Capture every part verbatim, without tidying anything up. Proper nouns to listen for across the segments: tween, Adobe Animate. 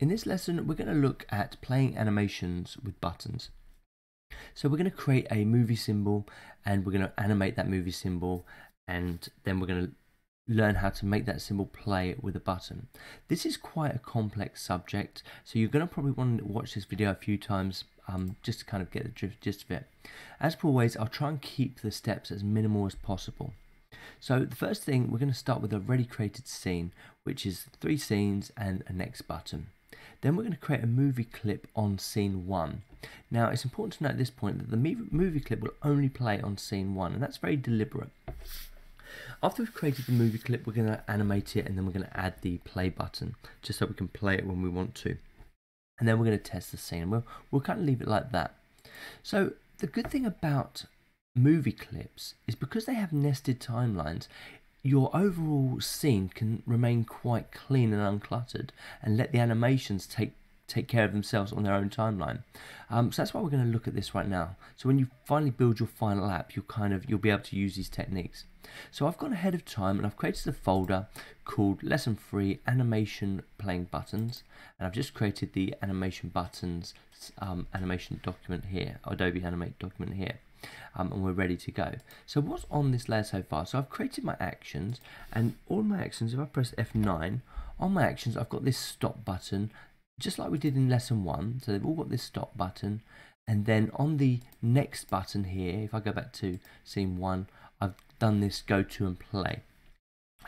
In this lesson, we're going to look at playing animations with buttons. So we're going to create a movie symbol and we're going to animate that movie symbol, and then we're going to learn how to make that symbol play with a button. This is quite a complex subject, so you're going to probably want to watch this video a few times um, just to kind of get the gist of it. As per always, I'll try and keep the steps as minimal as possible. So the first thing, we're going to start with a ready created scene, which is three scenes and a next button. Then we're going to create a movie clip on scene one. Now it's important to note at this point that the movie clip will only play on scene one, and that's very deliberate. After we've created the movie clip, we're going to animate it, and then we're going to add the play button just so we can play it when we want to. And then we're going to test the scene. We'll, we'll kind of leave it like that. So the good thing about movie clips is because they have nested timelines, your overall scene can remain quite clean and uncluttered and let the animations take take care of themselves on their own timeline. Um, so that's why we're going to look at this right now. So when you finally build your final app, you'll kind of you'll be able to use these techniques. So I've gone ahead of time and I've created a folder called Lesson Free Animation Playing Buttons, and I've just created the animation buttons um, animation document here, Adobe Animate document here. Um, and we're ready to go. So what's on this layer so far? So I've created my actions, and all my actions, if I press F nine, on my actions I've got this stop button, just like we did in lesson one. So they've all got this stop button, and then on the next button here, if I go back to scene one, I've done this go to and play.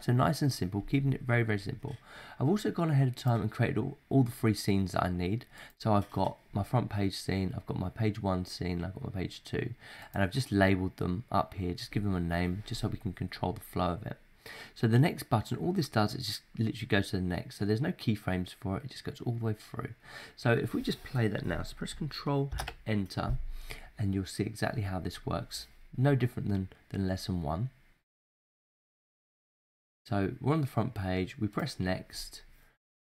So nice and simple, keeping it very, very simple. I've also gone ahead of time and created all, all the free scenes that I need. So I've got my front page scene, I've got my page one scene, I've got my page two, and I've just labelled them up here, just give them a name, just so we can control the flow of it. So the next button, all this does is just literally goes to the next, so there's no keyframes for it, it just goes all the way through. So if we just play that now, so press Control, Enter, and you'll see exactly how this works. No different than, than lesson one. So we're on the front page, we press next,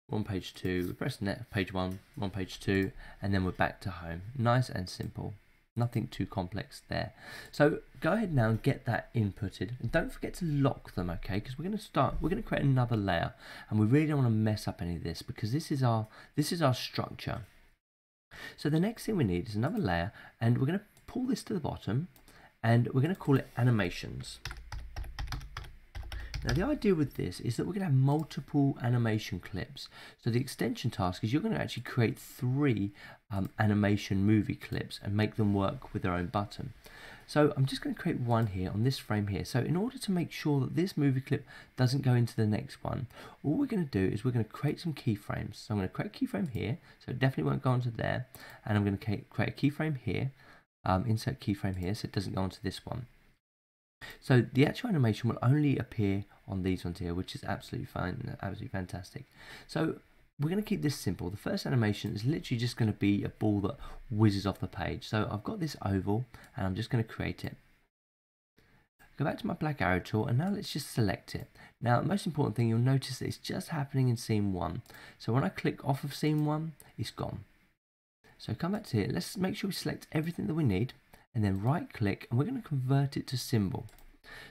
we're on page two, we press next, page one, we're on page two, and then we're back to home. Nice and simple, nothing too complex there. So go ahead now and get that inputted, and don't forget to lock them, okay? Because we're going to start, we're going to create another layer, and we really don't want to mess up any of this because this is our this is our structure. So the next thing we need is another layer, and we're going to pull this to the bottom, and we're going to call it animations. Now the idea with this is that we're going to have multiple animation clips. So the extension task is you're going to actually create three um, animation movie clips and make them work with their own button. So I'm just going to create one here on this frame here. So in order to make sure that this movie clip doesn't go into the next one, all we're going to do is we're going to create some keyframes. So I'm going to create a keyframe here, so it definitely won't go onto there. And I'm going to create a keyframe here, um, insert keyframe here, so it doesn't go onto this one. So the actual animation will only appear on these ones here, which is absolutely fine, absolutely fantastic. So we're going to keep this simple. The first animation is literally just going to be a ball that whizzes off the page. So I've got this oval, and I'm just going to create it. Go back to my black arrow tool, and now let's just select it. Now the most important thing, you'll notice that it's just happening in scene one. So when I click off of scene one, it's gone. So come back to here, let's make sure we select everything that we need, and then right click, and we're going to convert it to symbol.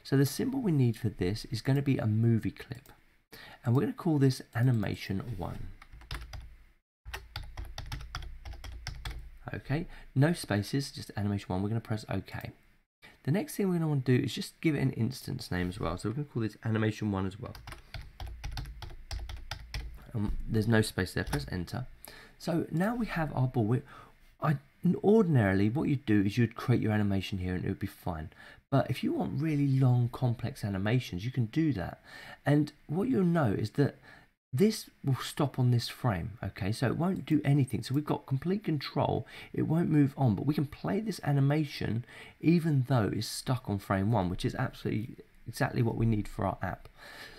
So the symbol we need for this is going to be a movie clip, and we're going to call this animation one. Okay, no spaces, just animation one. We're going to press OK. The next thing we're going to want to do is just give it an instance name as well, so we're going to call this animation one as well. Um, there's no space there, press enter. So now we have our ball. We're, I Ordinarily, what you'd do is you'd create your animation here and it would be fine. But if you want really long, complex animations, you can do that. And what you'll know is that this will stop on this frame, okay? So it won't do anything. So we've got complete control. It won't move on, but we can play this animation even though it's stuck on frame one, which is absolutely exactly what we need for our app.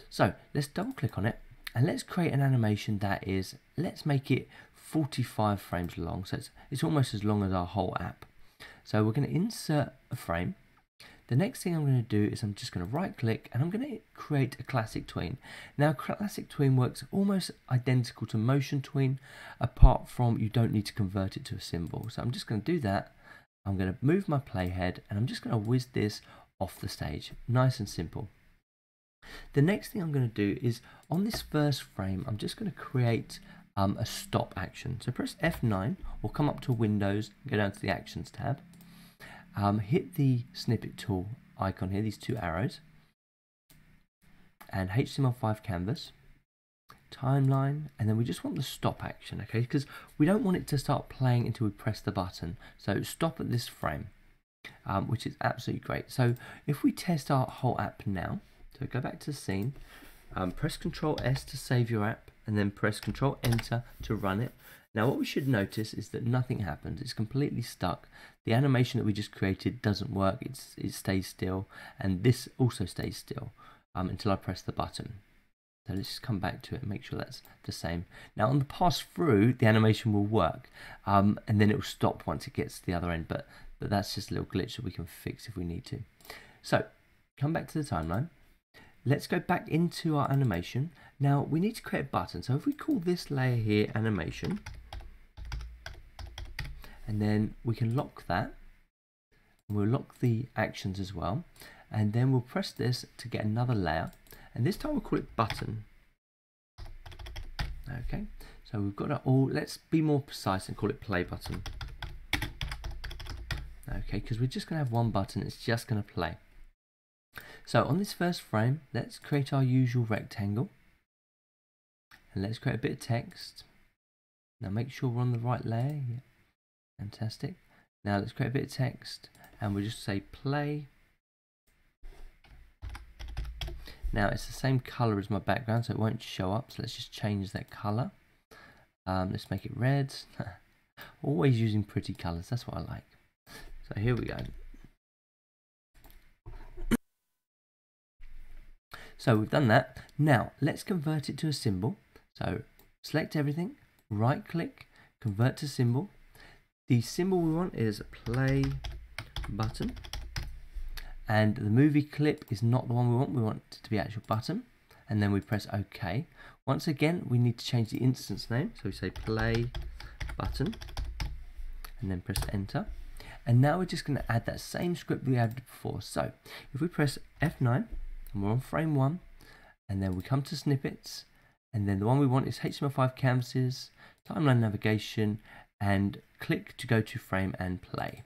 So let's double click on it, and let's create an animation that is, let's make it forty-five frames long, so it's, it's almost as long as our whole app. So we're going to insert a frame. The next thing I'm going to do is I'm just going to right click, and I'm going to create a classic tween. Now classic tween works almost identical to motion tween, apart from you don't need to convert it to a symbol. So I'm just going to do that. I'm going to move my playhead, and I'm just going to whiz this off the stage. Nice and simple. The next thing I'm going to do is on this first frame, I'm just going to create um, a stop action. So press F nine, or come up to Windows, go down to the Actions tab, um, hit the snippet tool icon here, these two arrows, and H T M L five canvas, timeline, and then we just want the stop action, okay, because we don't want it to start playing until we press the button. So stop at this frame, um, which is absolutely great. So if we test our whole app now, so go back to scene, um, press control S to save your app, and then press control enter to run it. Now what we should notice is that nothing happens, it's completely stuck. The animation that we just created doesn't work, it's, it stays still, and this also stays still um, until I press the button. So let's just come back to it and make sure that's the same. Now on the pass through, the animation will work, um, and then it will stop once it gets to the other end, but, but that's just a little glitch that we can fix if we need to. So come back to the timeline. Let's go back into our animation. Now we need to create a button. So if we call this layer here animation, and then we can lock that. We'll lock the actions as well. And then we'll press this to get another layer. And this time we'll call it button. Okay, so we've got it all. Let's be more precise and call it play button. Okay, because we're just gonna have one button, it's just gonna play. So on this first frame, let's create our usual rectangle. And let's create a bit of text. Now make sure we're on the right layer. Yeah. Fantastic. Now let's create a bit of text and we'll just say play. Now it's the same color as my background, so it won't show up, so let's just change that color. Um, let's make it red. Always using pretty colors, that's what I like. So here we go. So we've done that. Now let's convert it to a symbol. So select everything, right click, convert to symbol. The symbol we want is play button. And the movie clip is not the one we want. We want it to be actual button. And then we press OK. Once again, we need to change the instance name. So we say play button and then press enter. And now we're just going to add that same script we added before. So if we press F nine, and we're on frame one, and then we come to snippets, and then the one we want is H T M L five canvases, timeline navigation, and click to go to frame and play.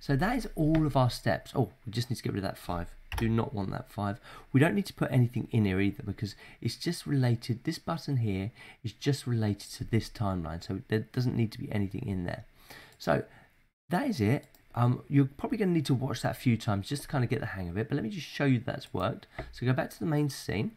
So that is all of our steps. Oh, we just need to get rid of that five. Do not want that five. We don't need to put anything in here either because it's just related. This button here is just related to this timeline, so there doesn't need to be anything in there. So that is it. Um, you're probably going to need to watch that a few times just to kind of get the hang of it, but let me just show you that's worked. So go back to the main scene.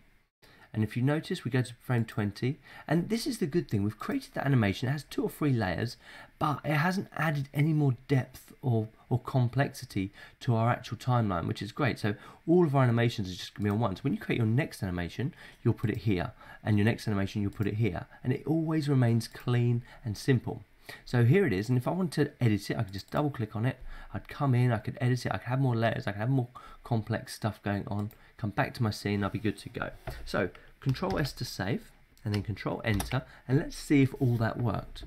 And if you notice, we go to frame twenty, and this is the good thing. We've created the animation. It has two or three layers, but it hasn't added any more depth or, or complexity to our actual timeline, which is great. So all of our animations are just going to be on one. So when you create your next animation, you'll put it here, and your next animation, you'll put it here. And it always remains clean and simple. So here it is, and if I want to edit it, I could just double click on it, I'd come in, I could edit it, I could have more layers, I could have more complex stuff going on, come back to my scene, I'll be good to go. So control S to save, and then control enter, and let's see if all that worked.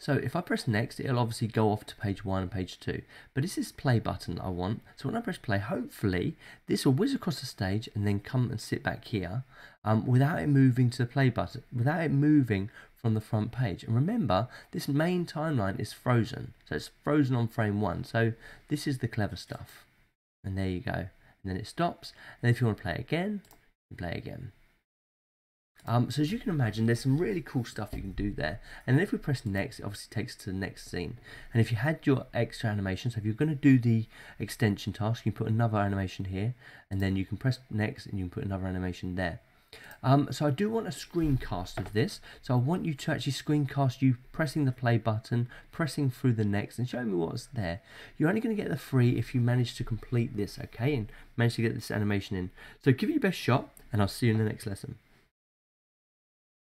So if I press next, it'll obviously go off to page one and page two, but it's this play button that I want. So when I press play, hopefully this will whiz across the stage and then come and sit back here um, without it moving to the play button, without it moving from the front page. And remember, this main timeline is frozen. So it's frozen on frame one. So this is the clever stuff. And there you go. And then it stops. And if you want to play again, you play again. Um, so as you can imagine, there's some really cool stuff you can do there. And then if we press next, it obviously takes us to the next scene. And if you had your extra animation, so if you're going to do the extension task, you can put another animation here, and then you can press next and you can put another animation there. Um, so I do want a screencast of this. So I want you to actually screencast you pressing the play button, pressing through the next, and showing me what's there. You're only going to get the free if you manage to complete this, okay, and manage to get this animation in. So give it your best shot, and I'll see you in the next lesson.